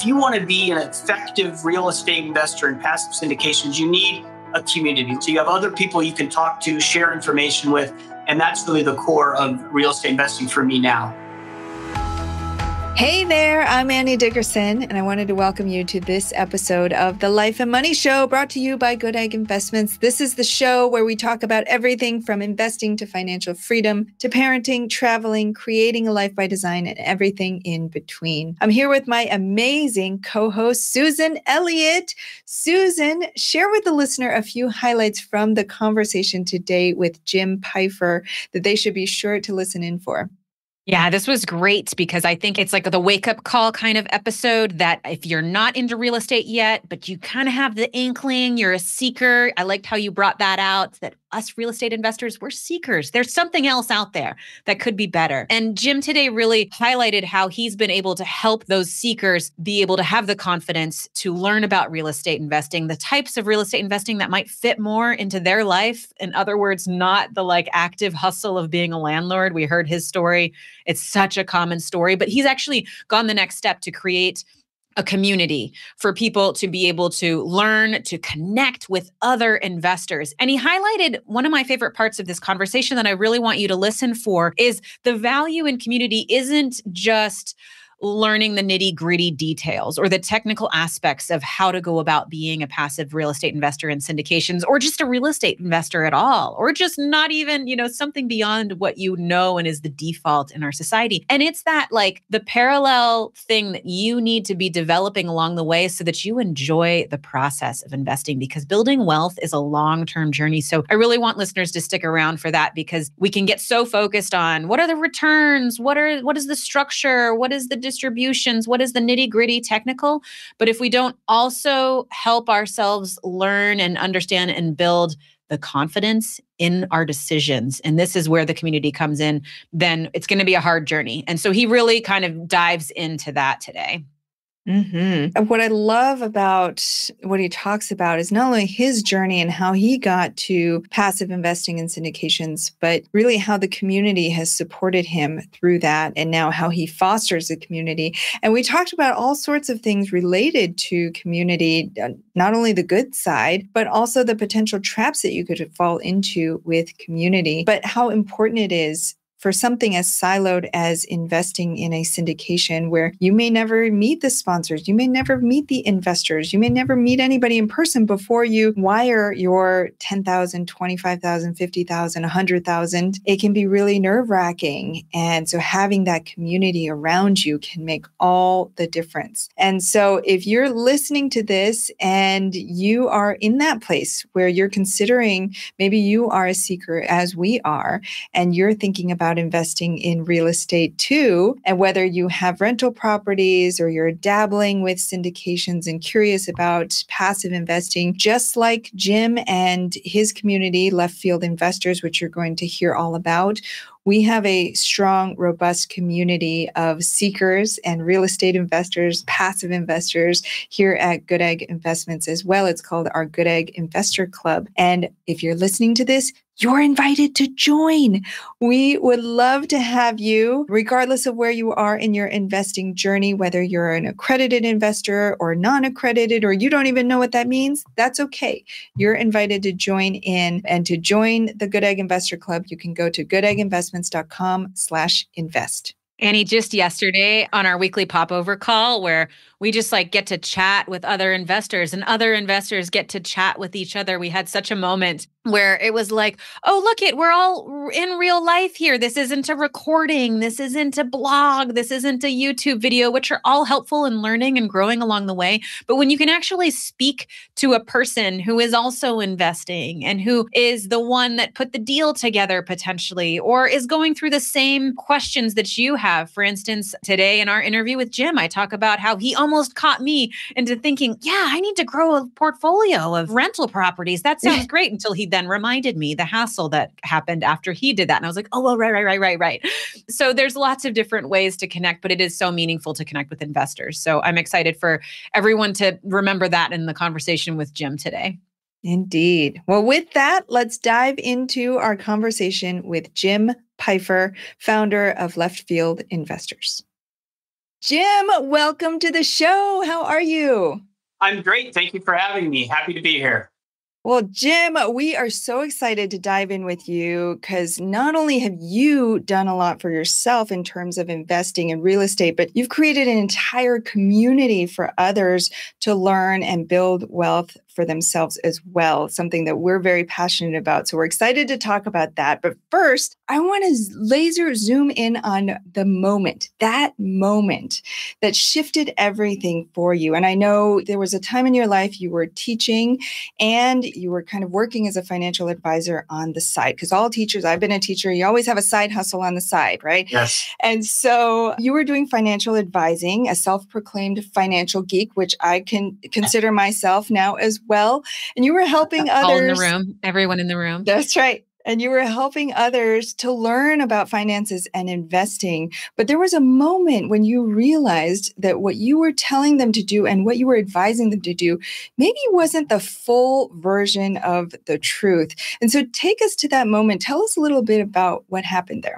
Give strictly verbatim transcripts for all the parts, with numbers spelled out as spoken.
If you want to be an effective real estate investor in passive syndications, you need a community. So you have other people you can talk to, share information with, and that's really the core of real estate investing for me now. Hey there, I'm Annie Dickerson, and I wanted to welcome you to this episode of the Life and Money Show, brought to you by Good Egg Investments. This is the show where we talk about everything from investing to financial freedom, to parenting, traveling, creating a life by design, and everything in between. I'm here with my amazing co-host, Susan Elliott. Susan, share with the listener a few highlights from the conversation today with Jim Pfeifer that they should be sure to listen in for. Yeah, this was great because I think it's like the wake-up call kind of episode that if you're not into real estate yet, but you kind of have the inkling, you're a seeker. I liked how you brought that out, that us real estate investors, we're seekers. There's something else out there that could be better. And Jim today really highlighted how he's been able to help those seekers be able to have the confidence to learn about real estate investing, the types of real estate investing that might fit more into their life. In other words, not the like active hustle of being a landlord. We heard his story. It's such a common story, but he's actually gone the next step to create a community for people to be able to learn, to connect with other investors. And he highlighted one of my favorite parts of this conversation that I really want you to listen for is the value in community isn't just learning the nitty-gritty details or the technical aspects of how to go about being a passive real estate investor in syndications, or just a real estate investor at all, or just not even, you know, something beyond what you know and is the default in our society. And it's that like the parallel thing that you need to be developing along the way so that you enjoy the process of investing, because building wealth is a long-term journey. So I really want listeners to stick around for that, because we can get so focused on what are the returns? What are, what is the structure? What is the distributions, what is the nitty-gritty technical? But if we don't also help ourselves learn and understand and build the confidence in our decisions, and this is where the community comes in, then it's going to be a hard journey. And so he really kind of dives into that today. Mm-hmm. And what I love about what he talks about is not only his journey and how he got to passive investing in syndications, but really how the community has supported him through that, and now how he fosters the community. And we talked about all sorts of things related to community, not only the good side, but also the potential traps that you could fall into with community, but how important it is for something as siloed as investing in a syndication, where you may never meet the sponsors, you may never meet the investors, you may never meet anybody in person before you wire your ten thousand, twenty-five thousand, fifty thousand, one hundred thousand. It can be really nerve-wracking. And so having that community around you can make all the difference. And so if you're listening to this and you are in that place where you're considering, maybe you are a seeker as we are, and you're thinking about investing in real estate too, and whether you have rental properties or you're dabbling with syndications and curious about passive investing, just like Jim and his community, Left Field Investors, which you're going to hear all about, we have a strong, robust community of seekers and real estate investors, passive investors here at Good Egg Investments as well. It's called our Good Egg Investor Club. And if you're listening to this, you're invited to join. We would love to have you, regardless of where you are in your investing journey, whether you're an accredited investor or non-accredited, or you don't even know what that means, that's okay. You're invited to join in. And to join the Good Egg Investor Club, you can go to good egg investments dot com slash invest. Annie, just yesterday on our weekly popover call where we just like get to chat with other investors and other investors get to chat with each other, we had such a moment where it was like, oh, look it, we're all in real life here. This isn't a recording. This isn't a blog. This isn't a YouTube video, which are all helpful in learning and growing along the way. But when you can actually speak to a person who is also investing and who is the one that put the deal together potentially, or is going through the same questions that you have. For instance, today in our interview with Jim, I talk about how he almost caught me into thinking, yeah, I need to grow a portfolio of rental properties. That sounds great, until he then reminded me the hassle that happened after he did that. And I was like, oh, well, right, right, right, right, right. So there's lots of different ways to connect, but it is so meaningful to connect with investors. So I'm excited for everyone to remember that in the conversation with Jim today. Indeed. Well, with that, let's dive into our conversation with Jim Pfeifer, founder of Left Field Investors. Jim, welcome to the show. How are you? I'm great. Thank you for having me. Happy to be here. Well, Jim, we are so excited to dive in with you because not only have you done a lot for yourself in terms of investing in real estate, but you've created an entire community for others to learn and build wealth for themselves as well, something that we're very passionate about. So we're excited to talk about that. But first, I want to laser zoom in on the moment, that moment that shifted everything for you. And I know there was a time in your life you were teaching and you were kind of working as a financial advisor on the side, because all teachers, I've been a teacher, you always have a side hustle on the side, right? Yes. And so you were doing financial advising, a self-proclaimed financial geek, which I can consider myself now as well. And you were helping others. All in the room, everyone in the room. That's right. And you were helping others to learn about finances and investing. But there was a moment when you realized that what you were telling them to do and what you were advising them to do maybe wasn't the full version of the truth. And so take us to that moment. Tell us a little bit about what happened there.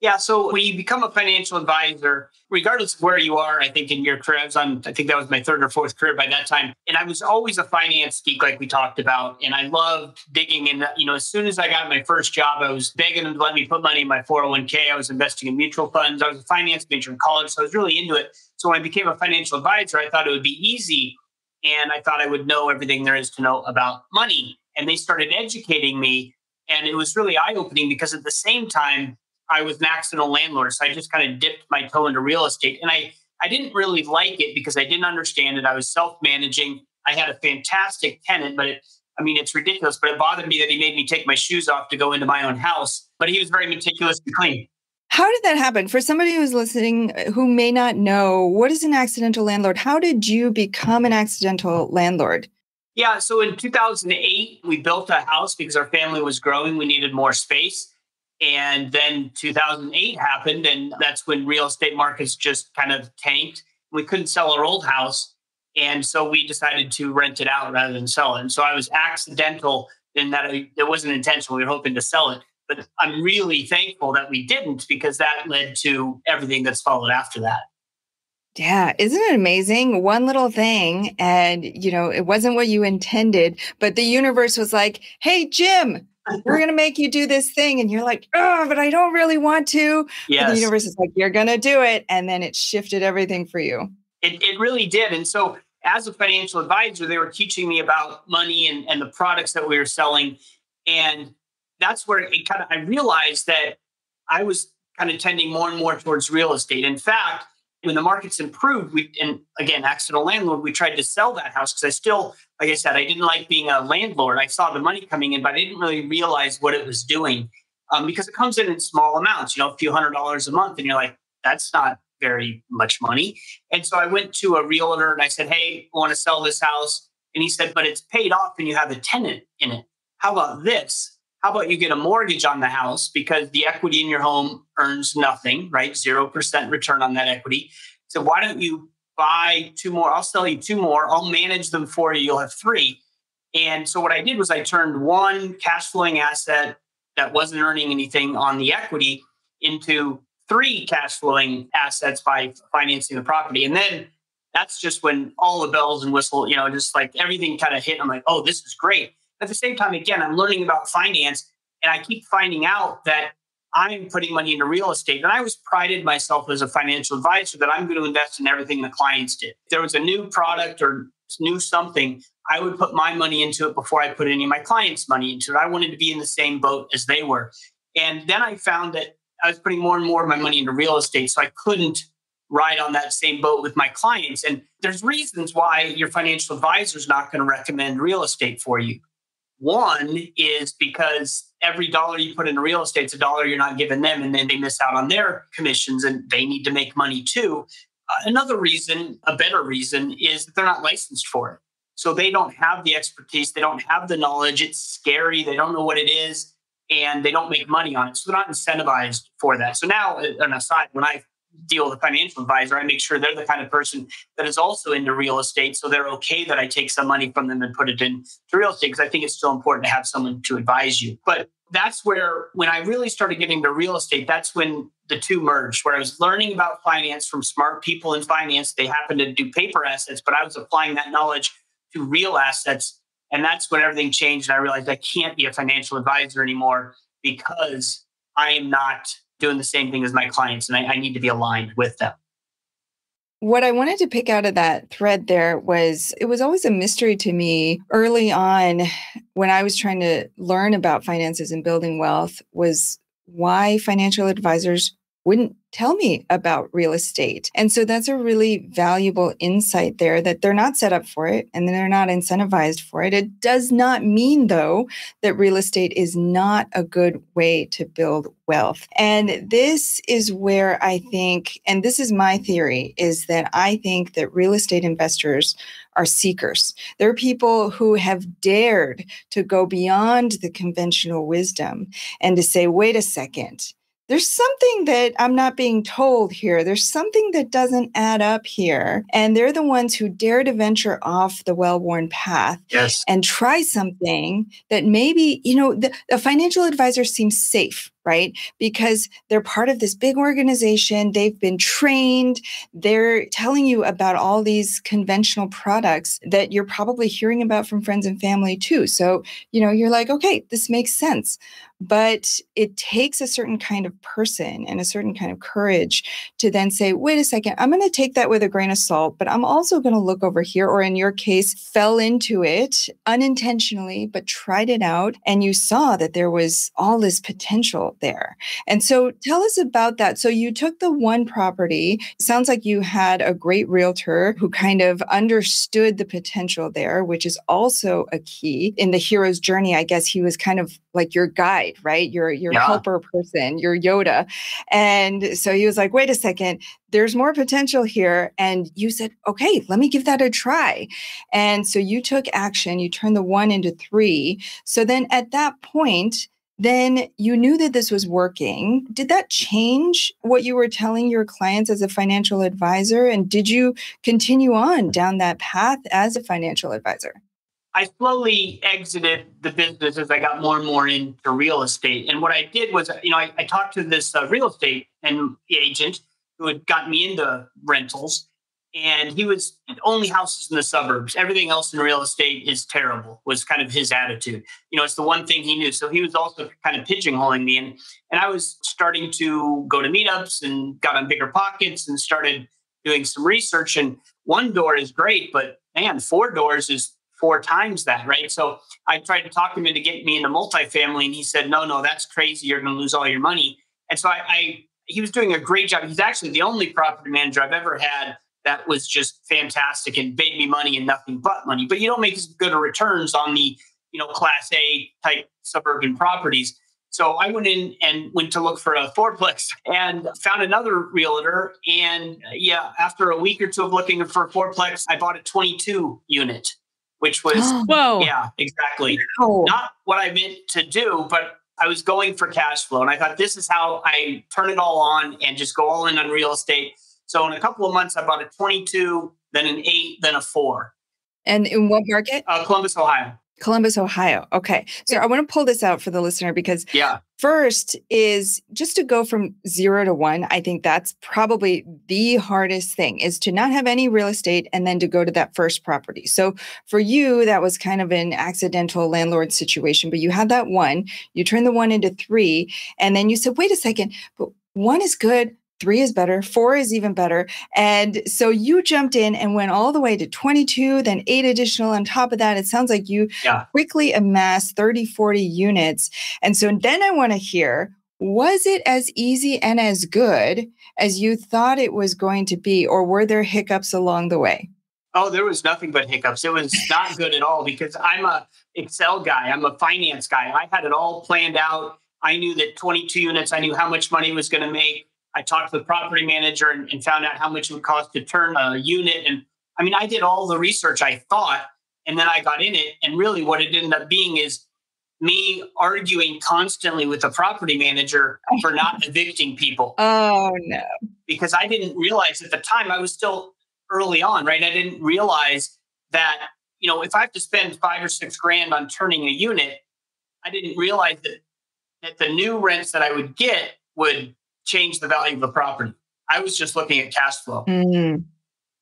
Yeah. So when you become a financial advisor, regardless of where you are, I think in your career, I was on, I think that was my third or fourth career by that time. And I was always a finance geek, like we talked about. And I loved digging in. You know, as soon as I got my first job, I was begging them to let me put money in my four oh one K. I was investing in mutual funds. I was a finance major in college. So I was really into it. So when I became a financial advisor, I thought it would be easy. And I thought I would know everything there is to know about money. And they started educating me. And it was really eye-opening because at the same time, I was an accidental landlord. So I just kind of dipped my toe into real estate. And I, I didn't really like it because I didn't understand it. I was self-managing. I had a fantastic tenant, but it, I mean, it's ridiculous. But it bothered me that he made me take my shoes off to go into my own house. But he was very meticulous and clean. How did that happen? For somebody who's listening who may not know, what is an accidental landlord? How did you become an accidental landlord? Yeah. So in two thousand eight, we built a house because our family was growing. We needed more space. And then two thousand eight happened, and that's when real estate markets just kind of tanked. We couldn't sell our old house, and so we decided to rent it out rather than sell it. And so I was accidental in that it wasn't intentional. We were hoping to sell it. But I'm really thankful that we didn't because that led to everything that's followed after that. Yeah. Isn't it amazing? One little thing, and you know, it wasn't what you intended, but the universe was like, hey, Jim, we're going to make you do this thing. And you're like, oh, but I don't really want to. Yes. And the universe is like, you're going to do it. And then it shifted everything for you. It, it really did. And so as a financial advisor, they were teaching me about money and, and the products that we were selling. And that's where it kind of, I realized that I was kind of tending more and more towards real estate. In fact, when the markets improved, we, and again, accidental landlord, we tried to sell that house because I still, like I said, I didn't like being a landlord. I saw the money coming in, but I didn't really realize what it was doing um, because it comes in in small amounts, you know, a few hundred dollars a month. And you're like, that's not very much money. And so I went to a realtor and I said, hey, I want to sell this house. And he said, but it's paid off and you have a tenant in it. How about this? How about you get a mortgage on the house because the equity in your home earns nothing, right? zero percent return on that equity. So why don't you buy two more? I'll sell you two more. I'll manage them for you. You'll have three. And so what I did was I turned one cash flowing asset that wasn't earning anything on the equity into three cash flowing assets by financing the property. And then that's just when all the bells and whistles, you know, just like everything kind of hit. I'm like, oh, this is great. At the same time, again, I'm learning about finance and I keep finding out that I'm putting money into real estate. And I always prided myself as a financial advisor that I'm going to invest in everything the clients did. If there was a new product or new something, I would put my money into it before I put any of my clients' money into it. I wanted to be in the same boat as they were. And then I found that I was putting more and more of my money into real estate. So I couldn't ride on that same boat with my clients. And there's reasons why your financial advisor is not going to recommend real estate for you. One is because every dollar you put into real estate is a dollar you're not giving them, and then they miss out on their commissions and they need to make money too. Uh, another reason, a better reason, is that they're not licensed for it. So they don't have the expertise. They don't have the knowledge. It's scary. They don't know what it is, and they don't make money on it. So they're not incentivized for that. So now, an aside, when I deal with a financial advisor, I make sure they're the kind of person that is also into real estate. So they're okay that I take some money from them and put it into real estate because I think it's still important to have someone to advise you. But that's where, when I really started getting into real estate, that's when the two merged, where I was learning about finance from smart people in finance. They happened to do paper assets, but I was applying that knowledge to real assets. And that's when everything changed. And I realized I can't be a financial advisor anymore because I am not doing the same thing as my clients, and I, I need to be aligned with them. What I wanted to pick out of that thread there was, it was always a mystery to me early on when I was trying to learn about finances and building wealth, was why financial advisors wouldn't tell me about real estate. And so that's a really valuable insight there, that they're not set up for it and they're not incentivized for it. It does not mean, though, that real estate is not a good way to build wealth. And this is where I think, and this is my theory, is that I think that real estate investors are seekers. They're people who have dared to go beyond the conventional wisdom and to say, wait a second, there's something that I'm not being told here. There's something that doesn't add up here. And they're the ones who dare to venture off the well-worn path yes. and try something that maybe, you know, the, the financial advisor seems safe, right? Because they're part of this big organization. They've been trained. They're telling you about all these conventional products that you're probably hearing about from friends and family too. So, you know, you're like, okay, this makes sense. But it takes a certain kind of person and a certain kind of courage to then say, wait a second, I'm going to take that with a grain of salt, but I'm also going to look over here, or in your case, fell into it unintentionally, but tried it out. And you saw that there was all this potential there. And so tell us about that. So you took the one property. Sounds like you had a great realtor who kind of understood the potential there, which is also a key in the hero's journey. I guess he was kind of like your guide, right? Your, your yeah. helper person, your Yoda. And so he was like, wait a second, there's more potential here. And you said, okay, let me give that a try. And so you took action, you turned the one into three. So then at that point, then you knew that this was working. Did that change what you were telling your clients as a financial advisor? And did you continue on down that path as a financial advisor? I slowly exited the business as I got more and more into real estate. And what I did was, you know, I, I talked to this uh, real estate and agent who had gotten me into rentals, and he was only houses in the suburbs. Everything else in real estate is terrible, was kind of his attitude. You know, it's the one thing he knew. So he was also kind of pigeonholing me. And, and I was starting to go to meetups and got on BiggerPockets and started doing some research. And one door is great, but man, four doors is four times that, right? So I tried to talk him into getting me into multifamily, and he said, no, no, that's crazy. You're going to lose all your money. And so I, I, he was doing a great job. He's actually the only property manager I've ever had that was just fantastic and made me money and nothing but money. But you don't make as good of returns on the, you know, class A type suburban properties. So I went in and went to look for a fourplex and found another realtor. And yeah, after a week or two of looking for a fourplex, I bought a twenty-two unit. Which was, Whoa. yeah, exactly. Whoa. Not what I meant to do, but I was going for cash flow. And I thought, this is how I turn it all on and just go all in on real estate. So in a couple of months, I bought a twenty-two, then an eight, then a four. And in what market? Uh, Columbus, Ohio. Columbus, Ohio. Okay. So I want to pull this out for the listener because yeah. first is just to go from zero to one. I think that's probably the hardest thing, is to not have any real estate and then to go to that first property. So for you, that was kind of an accidental landlord situation, but you had that one, you turned the one into three, and then you said, wait a second, but one is good. Three is better. Four is even better. And so you jumped in and went all the way to twenty-two, then eight additional on top of that. It sounds like you yeah. quickly amassed thirty, forty units. And so then I want to hear, was it as easy and as good as you thought it was going to be? Or were there hiccups along the way? Oh, there was nothing but hiccups. It was not good at all because I'm a Excel guy. I'm a finance guy. I had it all planned out. I knew that twenty-two units, I knew how much money it was going to make. I talked to the property manager and, and found out how much it would cost to turn a unit. And I mean, I did all the research I thought, and then I got in it. And really what it ended up being is me arguing constantly with the property manager for not evicting people. Oh, no. Because I didn't realize at the time, I was still early on, right? I didn't realize that, you know, if I have to spend five or six grand on turning a unit, I didn't realize that that the new rents that I would get would change the value of the property. I was just looking at cash flow. Mm.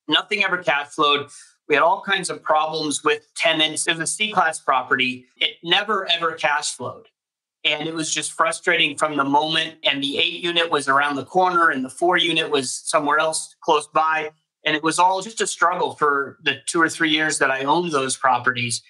Nothing ever cash flowed. We had all kinds of problems with tenants. It was a C-class property. It never, ever cash flowed. And it was just frustrating from the moment. And the eight unit was around the corner and the four unit was somewhere else close by. And it was all just a struggle for the two or three years that I owned those properties.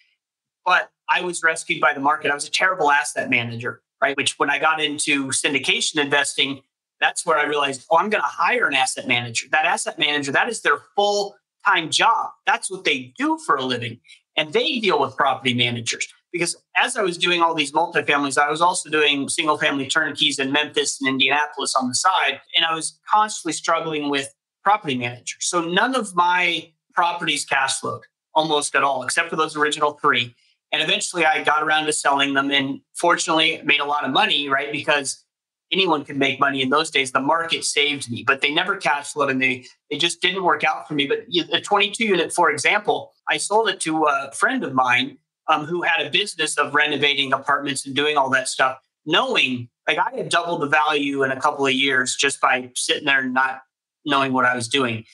But I was rescued by the market. I was a terrible asset manager, right? Which when I got into syndication investing, that's where I realized, oh, I'm going to hire an asset manager. That asset manager, that is their full-time job. That's what they do for a living. And they deal with property managers. Because as I was doing all these multifamilies, I was also doing single-family turnkeys in Memphis and Indianapolis on the side. And I was constantly struggling with property managers. So none of my properties cash flowed almost at all, except for those original three. And eventually I got around to selling them and fortunately made a lot of money, right? Because anyone could make money in those days. The market saved me, but they never cash flowed and they, they just didn't work out for me. But the twenty-two unit, for example, I sold it to a friend of mine um, who had a business of renovating apartments and doing all that stuff, knowing like I had doubled the value in a couple of years just by sitting there and not knowing what I was doing.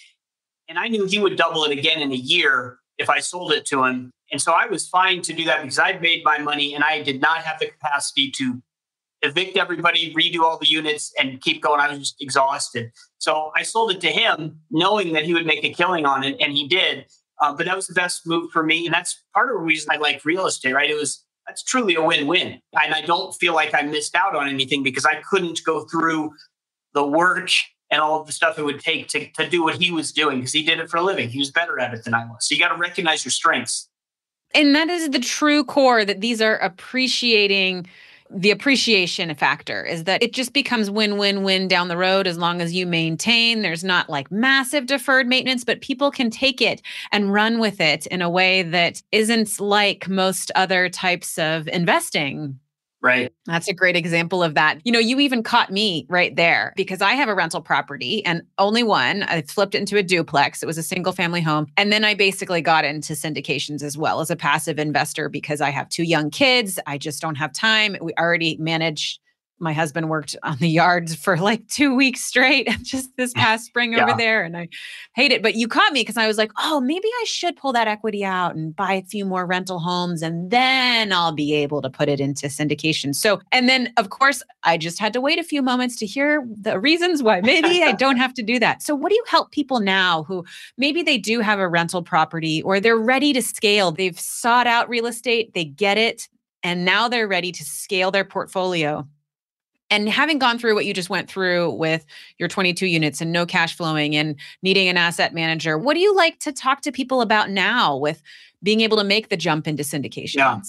And I knew he would double it again in a year if I sold it to him. And so I was fine to do that because I'd made my money and I did not have the capacity to evict everybody, redo all the units, and keep going. I was just exhausted. So I sold it to him knowing that he would make a killing on it, and he did. Uh, but that was the best move for me. And that's part of the reason I like real estate, right? It was, that's truly a win-win. And I don't feel like I missed out on anything because I couldn't go through the work and all of the stuff it would take to, to do what he was doing because he did it for a living. He was better at it than I was. So you got to recognize your strengths. And that is the true core, that these are appreciating, the appreciation factor is that it just becomes win-win-win down the road as long as you maintain. There's not like massive deferred maintenance, but people can take it and run with it in a way that isn't like most other types of investing. Right. That's a great example of that. You know, you even caught me right there because I have a rental property and only one. I flipped into a duplex. It was a single family home. And then I basically got into syndications as well as a passive investor because I have two young kids. I just don't have time. We already manage. My husband worked on the yards for like two weeks straight just this past spring yeah. over there. And I hate it. But you caught me because I was like, oh, maybe I should pull that equity out and buy a few more rental homes and then I'll be able to put it into syndication. So, and then of course, I just had to wait a few moments to hear the reasons why maybe I don't have to do that. So what do you help people now who maybe they do have a rental property or they're ready to scale? They've sought out real estate, they get it, and now they're ready to scale their portfolio. And having gone through what you just went through with your twenty-two units and no cash flowing and needing an asset manager, what do you like to talk to people about now with being able to make the jump into syndications? Yeah.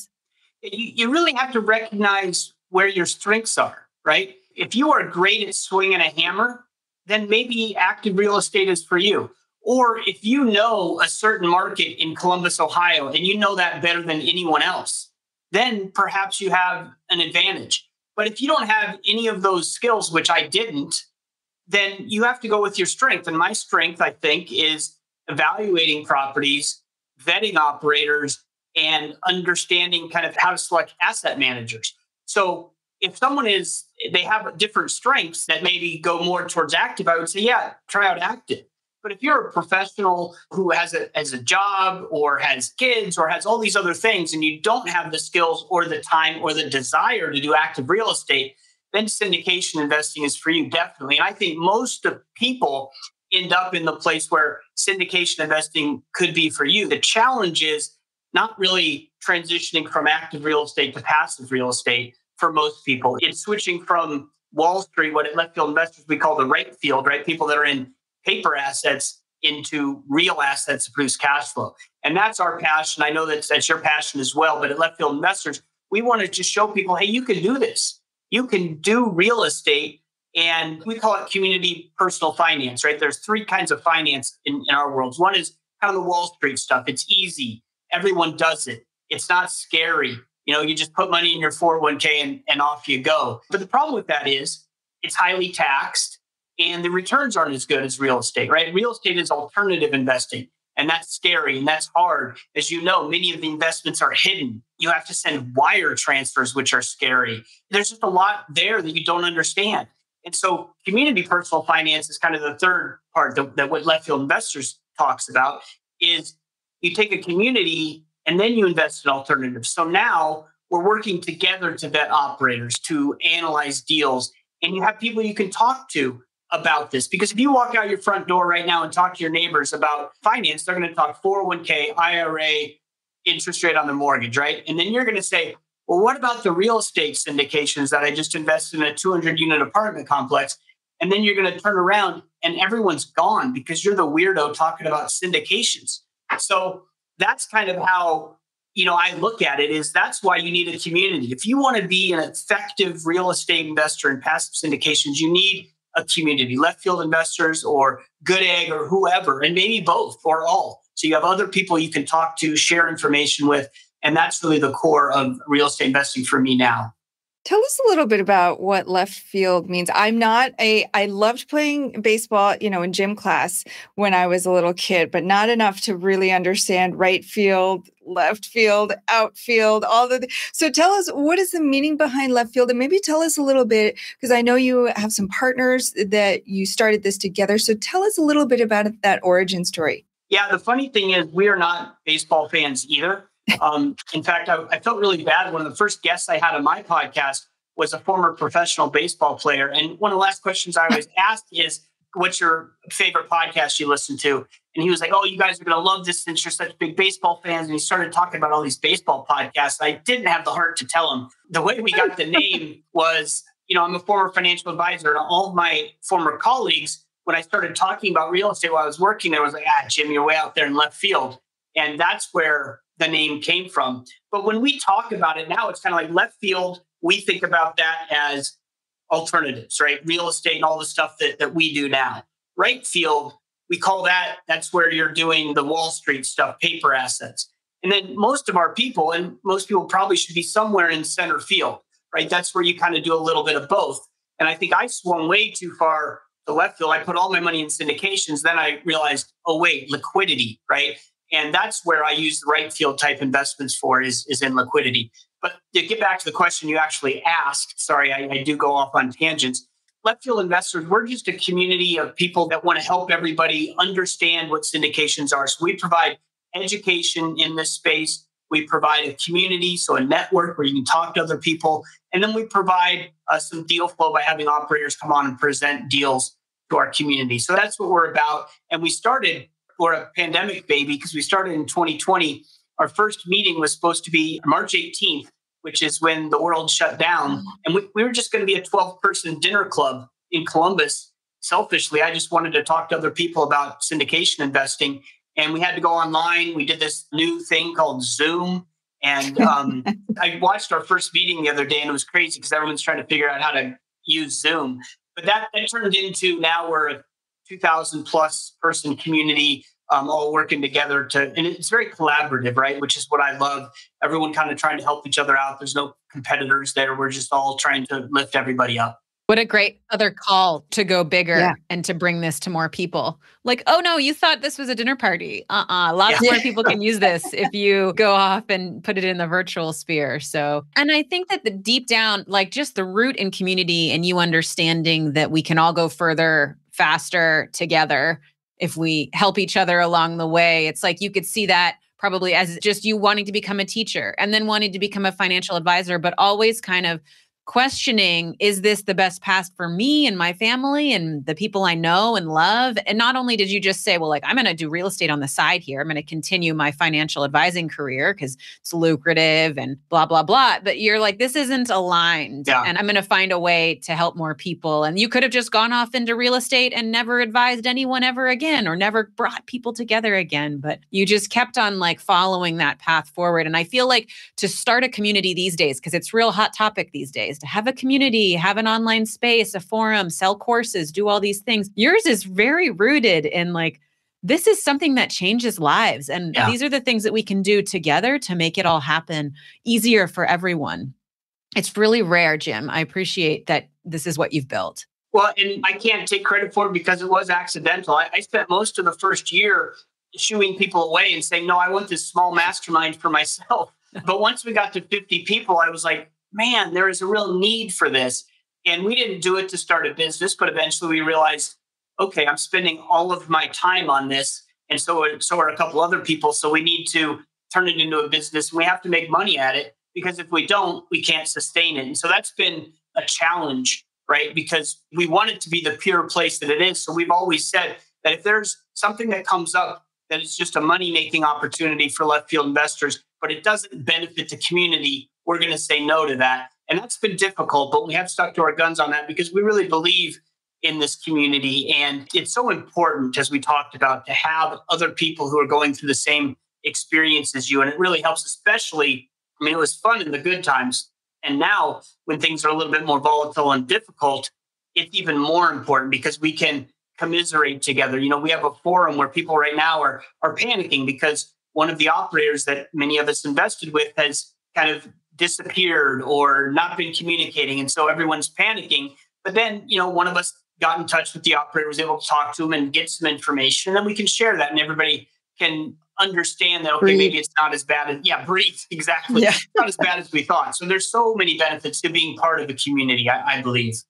You, you really have to recognize where your strengths are, right? If you are great at swinging a hammer, then maybe active real estate is for you. Or if you know a certain market in Columbus, Ohio, and you know that better than anyone else, then perhaps you have an advantage. But if you don't have any of those skills, which I didn't, then you have to go with your strength. And my strength, I think, is evaluating properties, vetting operators, and understanding kind of how to select asset managers. So if someone is, they have different strengths that maybe go more towards active, I would say, yeah, try out active. But if you're a professional who has a, has a job or has kids or has all these other things and you don't have the skills or the time or the desire to do active real estate, then syndication investing is for you, definitely. And I think most of people end up in the place where syndication investing could be for you. The challenge is not really transitioning from active real estate to passive real estate for most people. It's switching from Wall Street, what at Left Field Investors we call the right field, right? People that are in paper assets into real assets to produce cash flow. And that's our passion. I know that's, that's your passion as well, but at Left Field Investors, we want to just show people, hey, you can do this. You can do real estate, and we call it community personal finance, right? There's three kinds of finance in, in our world. One is kind of the Wall Street stuff. It's easy. Everyone does it. It's not scary. You know, you just put money in your four oh one k and, and off you go. But the problem with that is it's highly taxed. And the returns aren't as good as real estate, right? Real estate is alternative investing. And that's scary and that's hard. As you know, many of the investments are hidden. You have to send wire transfers, which are scary. There's just a lot there that you don't understand. And so community personal finance is kind of the third part that, that what Left Field Investors talks about is you take a community and then you invest in alternatives. So now we're working together to vet operators, to analyze deals, and you have people you can talk to about this. Because if you walk out your front door right now and talk to your neighbors about finance, they're going to talk four oh one k, I R A, interest rate on the mortgage, right? And then you're going to say, well, what about the real estate syndications that I just invested in a two hundred unit apartment complex? And then you're going to turn around and everyone's gone because you're the weirdo talking about syndications. So that's kind of how, you know, I look at it is that's why you need a community. If you want to be an effective real estate investor in passive syndications, you need a community, Left Field Investors or Good Egg or whoever, and maybe both or all. So you have other people you can talk to, share information with, and that's really the core of real estate investing for me now. Tell us a little bit about what left field means. I'm not a, I loved playing baseball, you know, in gym class when I was a little kid, but not enough to really understand right field, left field, outfield, all the, so tell us, what is the meaning behind left field? And maybe tell us a little bit, because I know you have some partners that you started this together. So tell us a little bit about that origin story. Yeah, the funny thing is we are not baseball fans either. Um, in fact, I, I felt really bad. One of the first guests I had on my podcast was a former professional baseball player. And one of the last questions I always asked is, what's your favorite podcast you listen to? And he was like, oh, you guys are going to love this since you're such big baseball fans. And he started talking about all these baseball podcasts. I didn't have the heart to tell him. The way we got the name was, you know, I'm a former financial advisor and all of my former colleagues, when I started talking about real estate while I was working there, was like, ah, Jim, you're way out there in left field. And that's where the name came from. But when we talk about it now, it's kind of like left field. We think about that as alternatives, right? Real estate and all the stuff that, that we do now. Right field, we call that, that's where you're doing the Wall Street stuff, paper assets. And then most of our people, and most people probably should be somewhere in center field, right? That's where you kind of do a little bit of both. And I think I swung way too far to left field. I put all my money in syndications. Then I realized, oh, wait, liquidity, right? And that's where I use the right field type investments for is, is in liquidity. But to get back to the question you actually asked, sorry, I, I do go off on tangents. Left Field Investors, we're just a community of people that want to help everybody understand what syndications are. So we provide education in this space. We provide a community, so a network where you can talk to other people. And then we provide uh, some deal flow by having operators come on and present deals to our community. So that's what we're about. And we started... We're a pandemic baby because we started in twenty twenty. Our first meeting was supposed to be March eighteenth, which is when the world shut down. And we, we were just going to be a twelve person dinner club in Columbus. Selfishly, I just wanted to talk to other people about syndication investing. And we had to go online. We did this new thing called Zoom. And um, I watched our first meeting the other day and it was crazy because everyone's trying to figure out how to use Zoom. But that, that turned into now we're a two thousand plus person community, um, all working together to, and it's very collaborative, right? Which is what I love. Everyone kind of trying to help each other out. There's no competitors there. We're just all trying to lift everybody up. What a great other call to go bigger yeah. and to bring this to more people. Like, oh no, you thought this was a dinner party. Uh-uh. Lots yeah. more people can use this if you go off and put it in the virtual sphere. So, and I think that the deep down, like just the root in community and you understanding that we can all go further faster together if we help each other along the way. It's like you could see that probably as just you wanting to become a teacher and then wanting to become a financial advisor, but always kind of questioning, is this the best path for me and my family and the people I know and love? And not only did you just say, well, like, I'm going to do real estate on the side here. I'm going to continue my financial advising career because it's lucrative and blah, blah, blah. But you're like, this isn't aligned. Yeah. And I'm going to find a way to help more people. And you could have just gone off into real estate and never advised anyone ever again or never brought people together again. But you just kept on like following that path forward. And I feel like to start a community these days, because it's real hot topic these days, to have a community, have an online space, a forum, sell courses, do all these things. Yours is very rooted in like, this is something that changes lives. And yeah. these are the things that we can do together to make it all happen easier for everyone. It's really rare, Jim. I appreciate that this is what you've built. Well, and I can't take credit for it because it was accidental. I, I spent most of the first year shooing people away and saying, no, I want this small mastermind for myself. But once we got to fifty people, I was like, man, there is a real need for this. And we didn't do it to start a business, but eventually we realized, okay, I'm spending all of my time on this. And so, so are a couple other people. So we need to turn it into a business. We have to make money at it, because if we don't, we can't sustain it. And so that's been a challenge, right? Because we want it to be the pure place that it is. So we've always said that if there's something that comes up that is just a money-making opportunity for Left Field Investors, but it doesn't benefit the community, we're going to say no to that. And that's been difficult, but we have stuck to our guns on that because we really believe in this community. And it's so important, as we talked about, to have other people who are going through the same experience as you. And it really helps, especially, I mean, it was fun in the good times. And now when things are a little bit more volatile and difficult, it's even more important because we can commiserate together. You know, we have a forum where people right now are, are panicking because one of the operators that many of us invested with has kind of disappeared or not been communicating. And so everyone's panicking. But then, you know, one of us got in touch with the operator, was able to talk to him and get some information. And then we can share that and everybody can understand that, okay, breathe. Maybe it's not as bad as, yeah, breathe, exactly. Yeah. Not as bad as we thought. So there's so many benefits to being part of a community, I, I believe.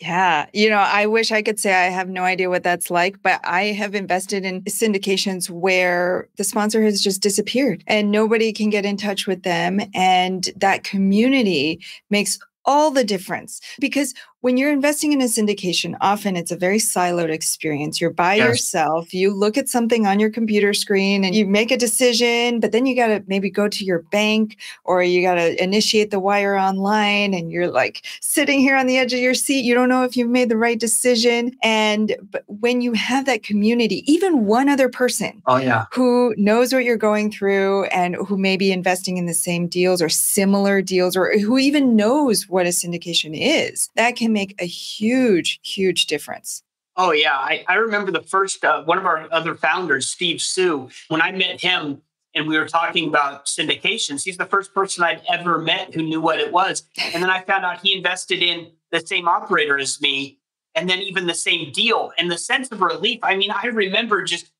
Yeah. You know, I wish I could say I have no idea what that's like, but I have invested in syndications where the sponsor has just disappeared and nobody can get in touch with them. And that community makes all the difference, because when you're investing in a syndication, often it's a very siloed experience. You're by yes. yourself. You look at something on your computer screen and you make a decision, but then you got to maybe go to your bank or you got to initiate the wire online, and you're like sitting here on the edge of your seat. You don't know if you've made the right decision. And but when you have that community, even one other person oh, yeah. who knows what you're going through and who may be investing in the same deals or similar deals, or who even knows what a syndication is, that can make a huge, huge difference. Oh, yeah. I, I remember the first, uh, one of our other founders, Steve Sue, when I met him and we were talking about syndications, he's the first person I'd ever met who knew what it was. And then I found out he invested in the same operator as me, and then even the same deal. And the sense of relief, I mean, I remember just,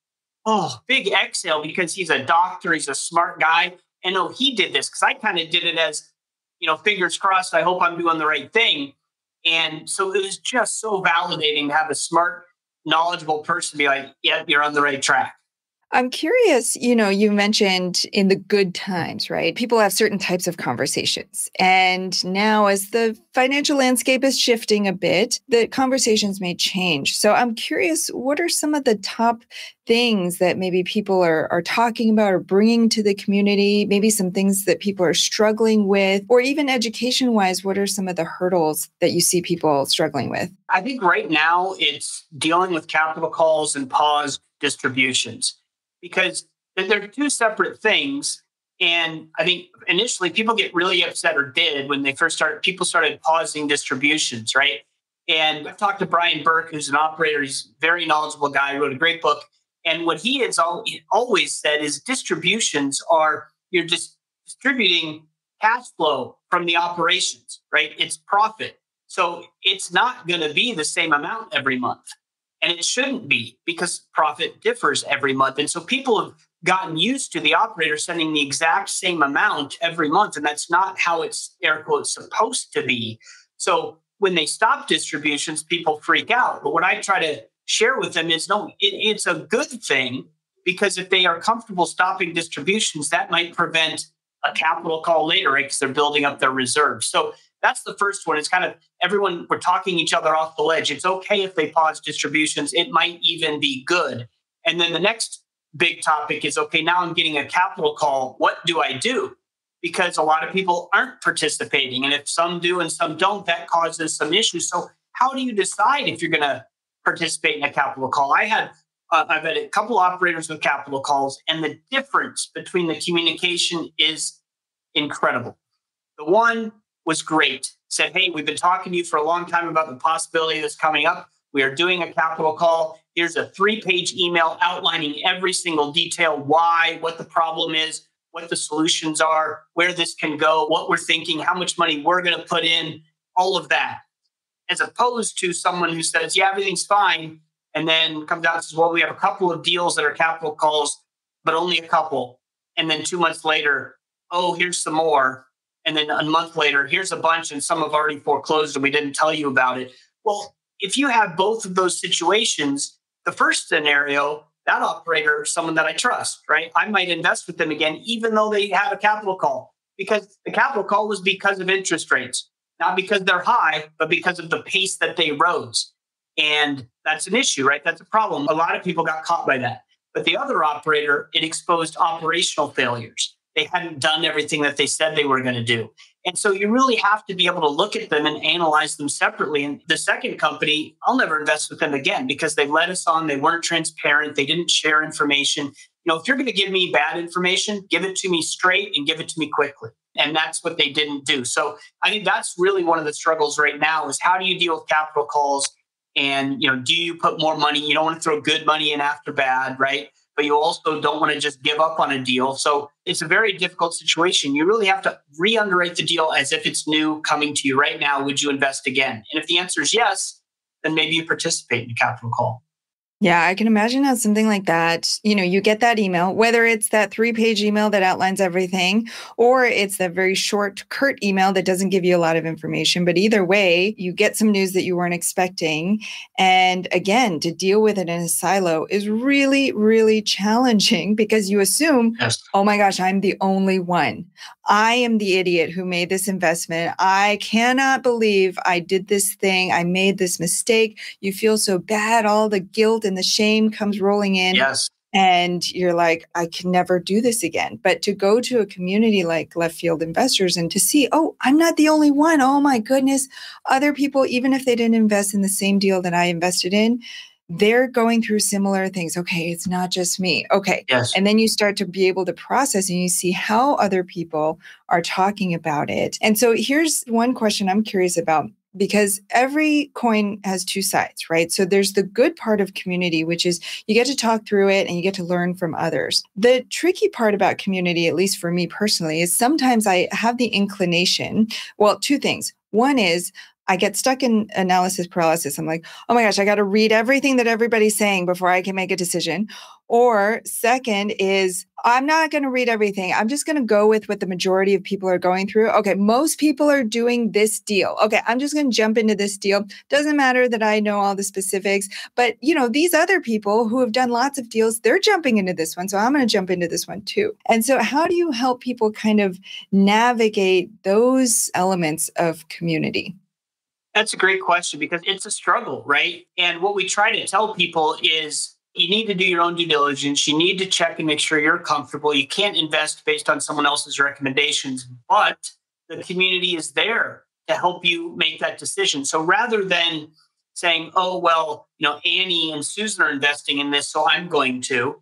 oh, big exhale, because he's a doctor, he's a smart guy. And oh, he did this, because I kind of did it as, you know, fingers crossed, I hope I'm doing the right thing. And so it was just so validating to have a smart, knowledgeable person be like, yeah, you're on the right track. I'm curious, you know, you mentioned in the good times, right? People have certain types of conversations. And now as the financial landscape is shifting a bit, the conversations may change. So I'm curious, what are some of the top things that maybe people are, are talking about or bringing to the community? Maybe some things that people are struggling with, or even education-wise, what are some of the hurdles that you see people struggling with? I think right now it's dealing with capital calls and paused distributions, because they're two separate things. And I think initially people get really upset, or did when they first started, people started pausing distributions, right? And I've talked to Brian Burke, who's an operator. He's a very knowledgeable guy. He wrote a great book. And what he has always said is distributions are, you're just distributing cash flow from the operations, right? It's profit. So it's not going to be the same amount every month. And it shouldn't be, because profit differs every month. And so people have gotten used to the operator sending the exact same amount every month. And that's not how it's, air quotes, supposed to be. So when they stop distributions, people freak out. But what I try to share with them is, no, it, it's a good thing, because if they are comfortable stopping distributions, that might prevent a capital call later, right? Because they're building up their reserves. So that's the first one. It's kind of everyone, we're talking each other off the ledge. It's okay if they pause distributions. It might even be good. And then the next big topic is, okay, now I'm getting a capital call. What do I do? Because a lot of people aren't participating. And if some do and some don't, that causes some issues. So how do you decide if you're going to participate in a capital call? I had, uh, I've had a couple operators with capital calls, and the difference between the communication is incredible. The one was great. Said, hey, we've been talking to you for a long time about the possibility that's coming up. We are doing a capital call. Here's a three-page email outlining every single detail, why, what the problem is, what the solutions are, where this can go, what we're thinking, how much money we're going to put in, all of that. As opposed to someone who says, yeah, everything's fine. and then comes out and says, well, we have a couple of deals that are capital calls, but only a couple. And then two months later, oh, here's some more. And then a month later, here's a bunch and some have already foreclosed and we didn't tell you about it. Well, if you have both of those situations, the first scenario, that operator is someone that I trust, right? I might invest with them again, even though they had a capital call, because the capital call was because of interest rates, not because they're high, but because of the pace that they rose. And that's an issue, right? That's a problem. A lot of people got caught by that. But the other operator, it exposed operational failures. They hadn't done everything that they said they were going to do. And so you really have to be able to look at them and analyze them separately. And the second company, I'll never invest with them again because they led us on. They weren't transparent. They didn't share information. You know, if you're going to give me bad information, give it to me straight and give it to me quickly. And that's what they didn't do. So I think that's really one of the struggles right now is how do you deal with capital calls? And, you know, do you put more money? You don't want to throw good money in after bad, right? But you also don't want to just give up on a deal. So it's a very difficult situation. You really have to re-underwrite the deal as if it's new coming to you right now. Would you invest again? And if the answer is yes, then maybe you participate in the capital call. Yeah, I can imagine how something like that, you know, you get that email, whether it's that three-page email that outlines everything, or it's that very short, curt email that doesn't give you a lot of information. But either way, you get some news that you weren't expecting. And again, to deal with it in a silo is really, really challenging because you assume, yes. Oh my gosh, I'm the only one. I am the idiot who made this investment. I cannot believe I did this thing. I made this mistake. You feel so bad. All the guilt and the shame comes rolling in. Yes. And you're like, I can never do this again. But to go to a community like Left Field Investors and to see, oh, I'm not the only one. Oh my goodness. Other people, even if they didn't invest in the same deal that I invested in, they're going through similar things. Okay, it's not just me. Okay. Yes. And then you start to be able to process and you see how other people are talking about it. And so here's one question I'm curious about, because every coin has two sides, right? So there's the good part of community, which is you get to talk through it and you get to learn from others. The tricky part about community, at least for me personally, is sometimes I have the inclination, well, two things. One is I get stuck in analysis paralysis. I'm like, oh my gosh, I got to read everything that everybody's saying before I can make a decision. Or second is I'm not going to read everything. I'm just going to go with what the majority of people are going through. Okay, most people are doing this deal. Okay, I'm just going to jump into this deal. Doesn't matter that I know all the specifics, but you know, these other people who have done lots of deals, they're jumping into this one. So I'm going to jump into this one too. And so how do you help people kind of navigate those elements of community? That's a great question because it's a struggle, right? And what we try to tell people is you need to do your own due diligence. You need to check and make sure you're comfortable. You can't invest based on someone else's recommendations, but the community is there to help you make that decision. So rather than saying, oh, well, you know, Annie and Susan are investing in this, so I'm going to,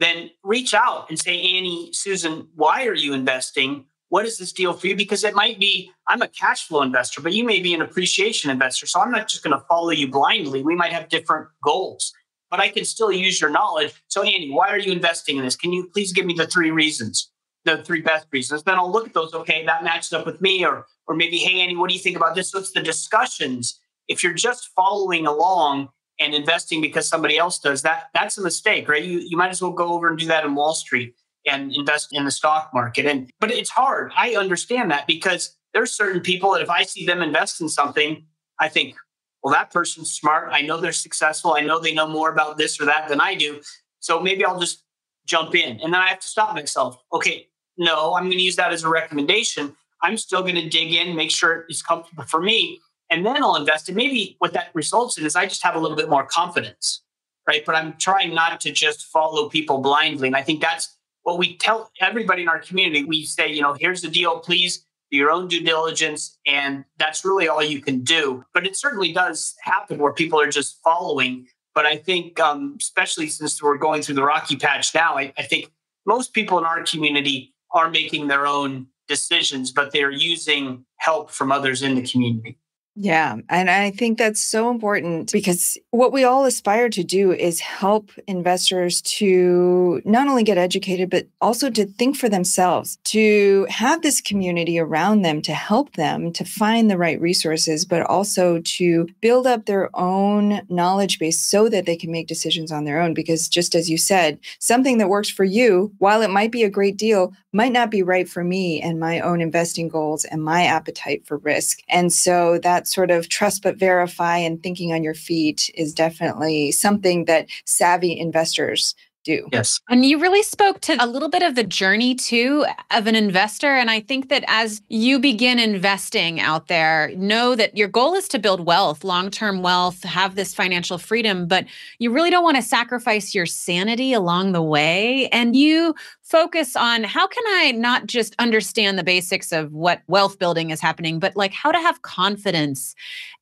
then reach out and say, Annie, Susan, why are you investing? What is this deal for you? Because it might be, I'm a cash flow investor, but you may be an appreciation investor. So I'm not just going to follow you blindly. We might have different goals, but I can still use your knowledge. So Andy, why are you investing in this? Can you please give me the three reasons, the three best reasons? Then I'll look at those. Okay, that matches up with me. Or, or maybe, hey, Andy, what do you think about this? So it's the discussions. If you're just following along and investing because somebody else does that, that's a mistake, right? You, you might as well go over and do that in Wall Street and invest in the stock market. And but it's hard. I understand that because there's certain people that if I see them invest in something, I think, well, that person's smart. I know they're successful. I know they know more about this or that than I do. So maybe I'll just jump in. And then I have to stop myself. Okay, no, I'm going to use that as a recommendation. I'm still going to dig in, make sure it's comfortable for me. And then I'll invest. And maybe what that results in is I just have a little bit more confidence, right? But I'm trying not to just follow people blindly. And I think that's what we tell everybody in our community. We say, you know, here's the deal, please do your own due diligence. And that's really all you can do. But it certainly does happen where people are just following. But I think, um, especially since we're going through the rocky patch now, I, I think most people in our community are making their own decisions, but they're using help from others in the community. Yeah. And I think that's so important because what we all aspire to do is help investors to not only get educated, but also to think for themselves, to have this community around them, to help them to find the right resources, but also to build up their own knowledge base so that they can make decisions on their own. Because just as you said, something that works for you, while it might be a great deal, might not be right for me and my own investing goals and my appetite for risk. And so that sort of trust but verify and thinking on your feet is definitely something that savvy investors do. Yes. And you really spoke to a little bit of the journey too of an investor. And I think that as you begin investing out there, know that your goal is to build wealth, long-term wealth, have this financial freedom, but you really don't want to sacrifice your sanity along the way. And you focus on how can I not just understand the basics of what wealth building is happening, but like how to have confidence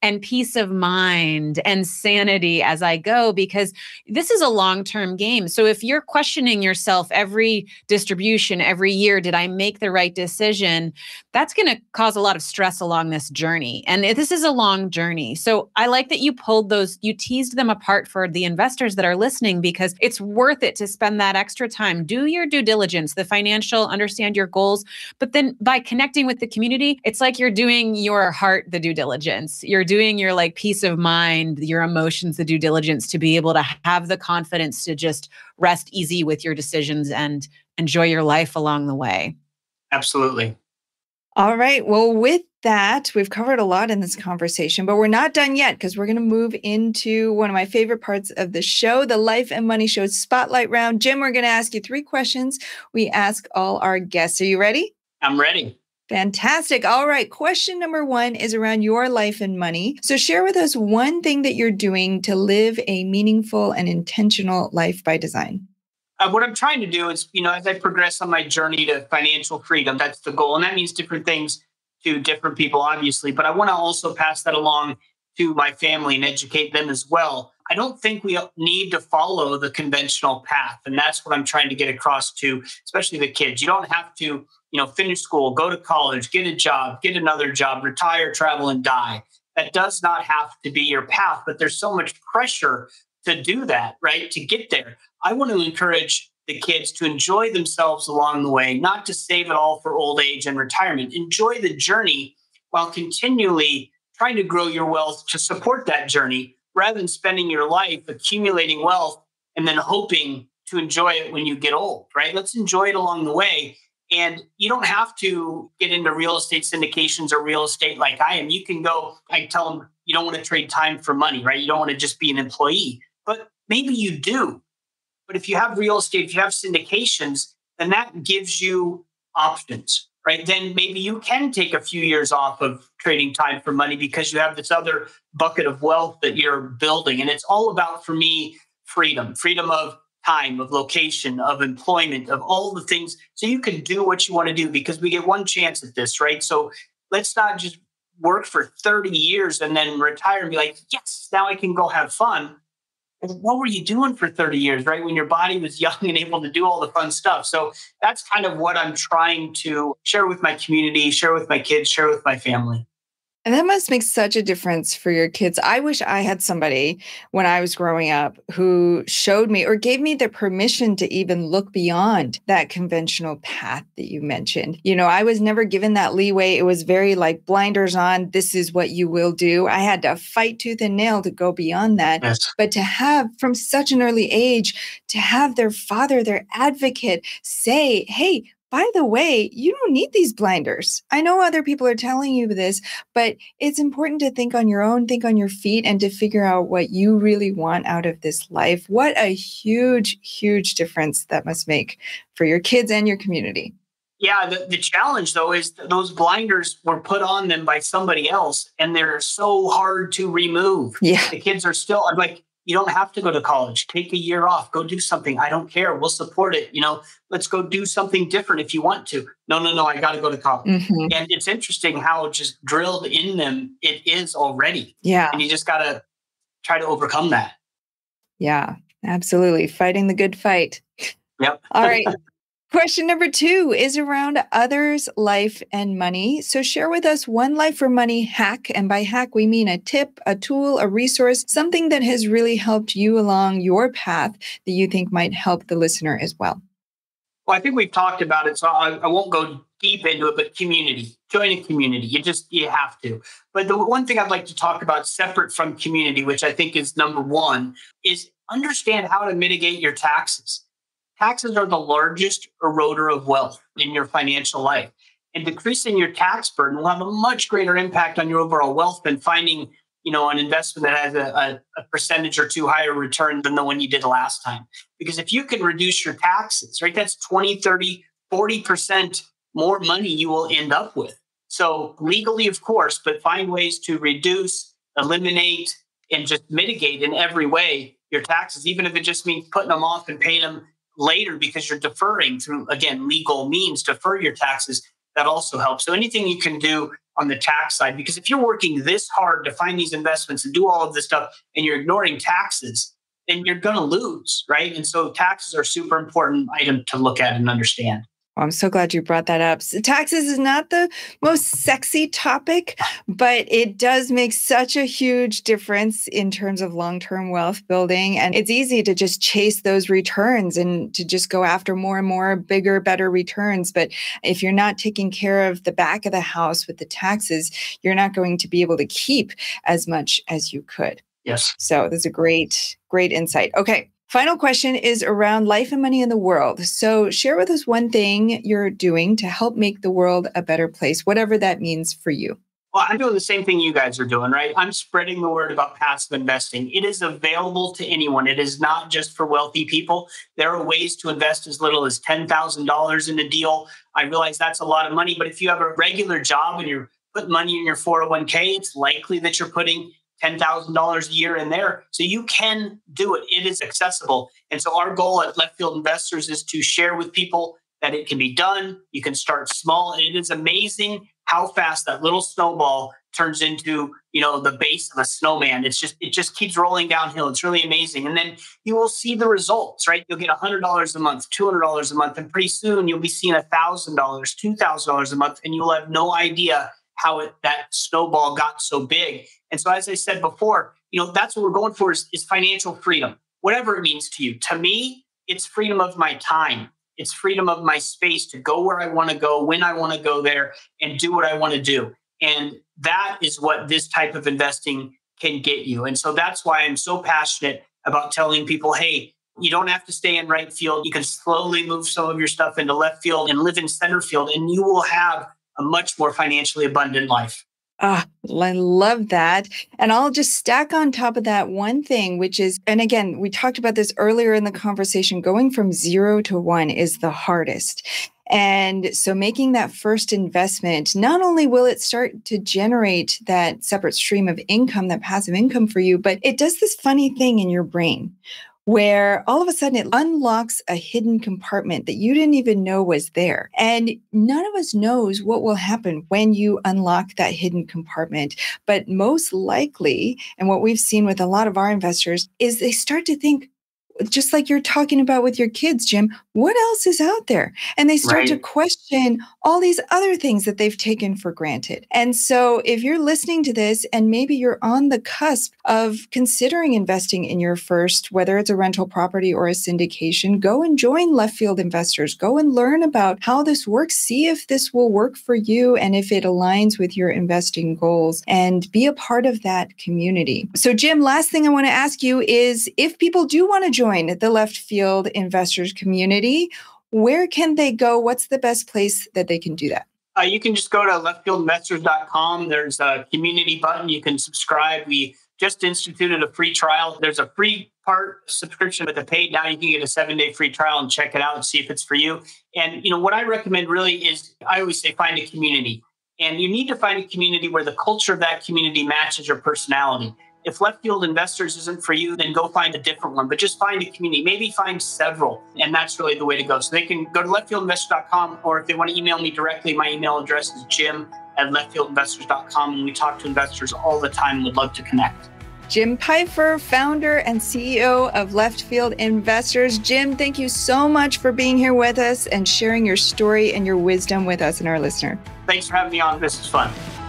and peace of mind and sanity as I go, because this is a long-term game. So if you're questioning yourself every distribution, every year, did I make the right decision? That's going to cause a lot of stress along this journey. And this is a long journey. So I like that you pulled those, you teased them apart for the investors that are listening, because it's worth it to spend that extra time. Do your due diligence. The financial, understand your goals. But then by connecting with the community, it's like you're doing your heart the due diligence. You're doing your like peace of mind, your emotions, the due diligence to be able to have the confidence to just rest easy with your decisions and enjoy your life along the way. Absolutely. All right. Well, with that, we've covered a lot in this conversation, but we're not done yet because we're going to move into one of my favorite parts of the show, the Life and Money Show Spotlight Round. Jim, we're going to ask you three questions we ask all our guests. Are you ready? I'm ready. Fantastic. All right. Question number one is around your life and money. So share with us one thing that you're doing to live a meaningful and intentional life by design. Uh, what I'm trying to do is, you know, as I progress on my journey to financial freedom, that's the goal. And that means different things to different people, obviously. But I want to also pass that along to my family and educate them as well. I don't think we need to follow the conventional path. And that's what I'm trying to get across to, especially the kids. You don't have to, you know, finish school, go to college, get a job, get another job, retire, travel, and die. That does not have to be your path. But there's so much pressure to do that, right? To get there. I want to encourage the kids to enjoy themselves along the way, not to save it all for old age and retirement. Enjoy the journey while continually trying to grow your wealth to support that journey, rather than spending your life accumulating wealth and then hoping to enjoy it when you get old, right? Let's enjoy it along the way. And you don't have to get into real estate syndications or real estate like I am. You can go, I tell them, you don't want to trade time for money, right? You don't want to just be an employee, but maybe you do. But if you have real estate, if you have syndications, then that gives you options, right? Then maybe you can take a few years off of trading time for money because you have this other bucket of wealth that you're building. And it's all about, for me, freedom, freedom of time, of location, of employment, of all the things. So you can do what you want to do because we get one chance at this, right? So let's not just work for thirty years and then retire and be like, yes, now I can go have fun. What were you doing for thirty years, right? When your body was young and able to do all the fun stuff. So that's kind of what I'm trying to share with my community, share with my kids, share with my family. And that must make such a difference for your kids. I wish I had somebody when I was growing up who showed me or gave me the permission to even look beyond that conventional path that you mentioned. You know, I was never given that leeway. It was very like blinders on. This is what you will do. I had to fight tooth and nail to go beyond that. Yes. But to have from such an early age, to have their father, their advocate say, hey, by the way, you don't need these blinders. I know other people are telling you this, but it's important to think on your own, think on your feet, and to figure out what you really want out of this life. What a huge, huge difference that must make for your kids and your community. Yeah, the, the challenge, though, is that those blinders were put on them by somebody else, and they're so hard to remove. Yeah. The kids are still, I'm like, you don't have to go to college. Take a year off. Go do something. I don't care. We'll support it. You know, let's go do something different if you want to. No, no, no. I got to go to college. Mm-hmm. And it's interesting how just drilled in them it is already. Yeah. And you just got to try to overcome that. Yeah, absolutely. Fighting the good fight. Yep. All right. Question number two is around others' life and money. So share with us one life or money hack. And by hack, we mean a tip, a tool, a resource, something that has really helped you along your path that you think might help the listener as well. Well, I think we've talked about it, so I, I won't go deep into it, but community. Join a community. You just, you have to. But the one thing I'd like to talk about separate from community, which I think is number one, is understand how to mitigate your taxes. Taxes are the largest eroder of wealth in your financial life. And decreasing your tax burden will have a much greater impact on your overall wealth than finding, you know, an investment that has a, a, a percentage or two higher return than the one you did last time. Because if you can reduce your taxes, right, that's twenty, thirty, forty percent more money you will end up with. So legally, of course, but find ways to reduce, eliminate, and just mitigate in every way your taxes, even if it just means putting them off and paying them later because you're deferring through, again, legal means, defer your taxes. That also helps. So anything you can do on the tax side, because if you're working this hard to find these investments and do all of this stuff and you're ignoring taxes, then you're going to lose, right? And so taxes are a super important item to look at and understand. Well, I'm so glad you brought that up. So taxes is not the most sexy topic, but it does make such a huge difference in terms of long-term wealth building. And it's easy to just chase those returns and to just go after more and more bigger, better returns. But if you're not taking care of the back of the house with the taxes, you're not going to be able to keep as much as you could. Yes. So that's a great, great insight. Okay. Final question is around life and money in the world. So share with us one thing you're doing to help make the world a better place, whatever that means for you. Well, I'm doing the same thing you guys are doing, right? I'm spreading the word about passive investing. It is available to anyone. It is not just for wealthy people. There are ways to invest as little as ten thousand dollars in a deal. I realize that's a lot of money, but if you have a regular job and you're putting money in your four oh one k, it's likely that you're putting ten thousand dollars a year in there. So you can do it. It is accessible. And so our goal at Left Field Investors is to share with people that it can be done. You can start small. And it is amazing how fast that little snowball turns into, you know, the base of a snowman. It's just, it just keeps rolling downhill. It's really amazing. And then you will see the results, right? You'll get one hundred dollars a month, two hundred dollars a month. And pretty soon you'll be seeing one thousand dollars, two thousand dollars a month. And you'll have no idea how it, that snowball got so big. And so, as I said before, you know, that's what we're going for is, is financial freedom, whatever it means to you. To me, it's freedom of my time. It's freedom of my space to go where I want to go, when I want to go there, and do what I want to do. And that is what this type of investing can get you. And so that's why I'm so passionate about telling people, hey, you don't have to stay in right field. You can slowly move some of your stuff into left field and live in center field, and you will have a much more financially abundant life. Ah, oh, I love that. And I'll just stack on top of that one thing, which is, and again, we talked about this earlier in the conversation, going from zero to one is the hardest. And so making that first investment, not only will it start to generate that separate stream of income, that passive income for you, but it does this funny thing in your brain where all of a sudden it unlocks a hidden compartment that you didn't even know was there. And none of us knows what will happen when you unlock that hidden compartment. But most likely, and what we've seen with a lot of our investors, is they start to think, just like you're talking about with your kids, Jim, what else is out there? And they start right. to question all these other things that they've taken for granted. And so if you're listening to this and maybe you're on the cusp of considering investing in your first, whether it's a rental property or a syndication, go and join Left Field Investors. Go and learn about how this works. See if this will work for you and if it aligns with your investing goals, and be a part of that community. So Jim, last thing I want to ask you is, if people do want to join the Left Field Investors community, where can they go? What's the best place that they can do that? Uh, you can just go to left field investors dot com. There's a community button. You can subscribe. We just instituted a free trial. There's a free part subscription with a paid. Now you can get a seven-day free trial and check it out and see if it's for you. And you know what I recommend really is, I always say find a community. And you need to find a community where the culture of that community matches your personality. If Left Field Investors isn't for you, then go find a different one, but just find a community, maybe find several. And that's really the way to go. So they can go to left field investors dot com, or if they want to email me directly, my email address is jim at left field investors dot com. And we talk to investors all the time and would love to connect. Jim Pfeifer, founder and C E O of Left Field Investors. Jim, thank you so much for being here with us and sharing your story and your wisdom with us and our listener. Thanks for having me on. This is fun.